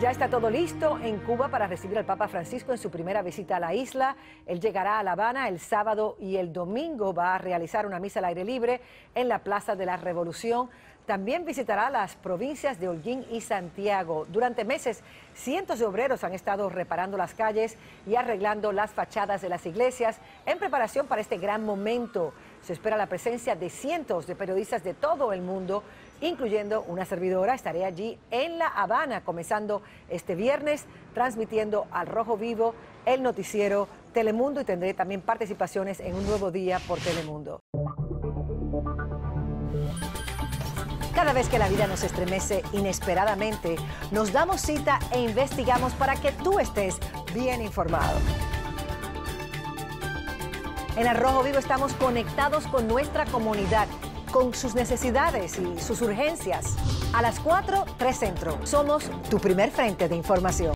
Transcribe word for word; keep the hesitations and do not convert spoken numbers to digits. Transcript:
Ya está todo listo en Cuba para recibir al Papa Francisco en su primera visita a la isla. Él llegará a La Habana el sábado y el domingo va a realizar una misa al aire libre en la Plaza de la Revolución. También visitará las provincias de Holguín y Santiago. Durante meses, cientos de obreros han estado reparando las calles y arreglando las fachadas de las iglesias en preparación para este gran momento. Se espera la presencia de cientos de periodistas de todo el mundo, incluyendo una servidora. Estaré allí en La Habana, comenzando este viernes, transmitiendo Al Rojo Vivo, el noticiero Telemundo, y tendré también participaciones en Un Nuevo Día por Telemundo. Cada vez que la vida nos estremece inesperadamente, nos damos cita e investigamos para que tú estés bien informado. En Al Rojo Vivo estamos conectados con nuestra comunidad, con sus necesidades y sus urgencias. A las cuatro, tres Centro. Somos tu primer frente de información.